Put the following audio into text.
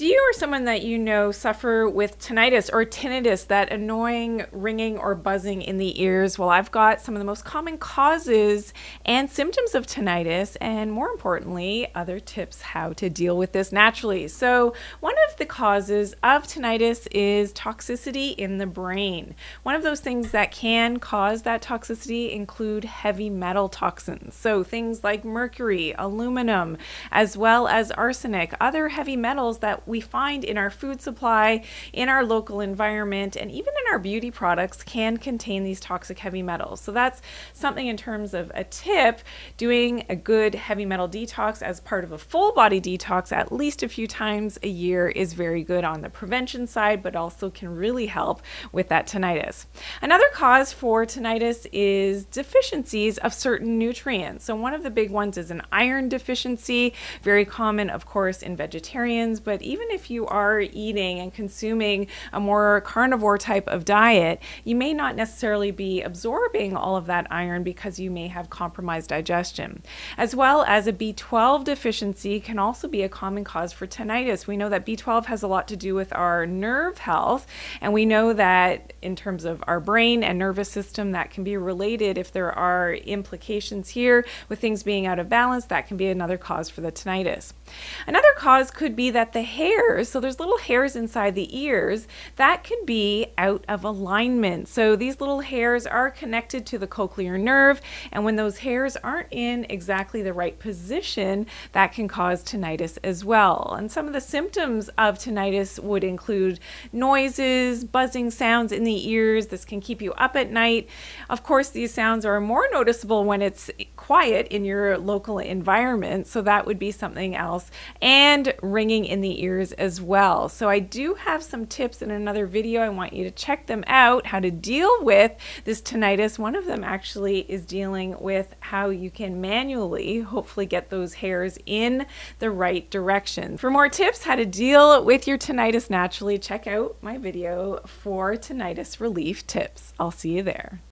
Do you or someone that you know suffer with tinnitus or tinnitus, that annoying ringing or buzzing in the ears? Well, I've got some of the most common causes and symptoms of tinnitus, and more importantly, other tips how to deal with this naturally. So one of the causes of tinnitus is toxicity in the brain. One of those things that can cause that toxicity include heavy metal toxins. So things like mercury, aluminum, as well as arsenic, other heavy metals that we find in our food supply, in our local environment, and even in our beauty products can contain these toxic heavy metals. So that's something in terms of a tip, doing a good heavy metal detox as part of a full body detox at least a few times a year is very good on the prevention side, but also can really help with that tinnitus. Another cause for tinnitus is deficiencies of certain nutrients. So one of the big ones is an iron deficiency, very common of course in vegetarians, but even if you are eating and consuming a more carnivore type of diet, you may not necessarily be absorbing all of that iron because you may have compromised digestion. As well as a B12 deficiency can also be a common cause for tinnitus. We know that B12 has a lot to do with our nerve health, and we know that in terms of our brain and nervous system, that can be related if there are implications here with things being out of balance. That can be another cause for the tinnitus. Another cause could be that the hairs, so there's little hairs inside the ears, that could be out of alignment. So these little hairs are connected to the cochlear nerve, and when those hairs aren't in exactly the right position, that can cause tinnitus as well. And some of the symptoms of tinnitus would include noises, buzzing sounds in the ears. This can keep you up at night. Of course, these sounds are more noticeable when it's quiet in your local environment, so that would be something else. And ringing in the ears as well. So I do have some tips in another video. I want you to check them out, how to deal with this tinnitus. One of them actually is dealing with how you can manually hopefully get those hairs in the right direction. For more tips how to deal with your tinnitus naturally, check out my video for tinnitus relief tips. I'll see you there.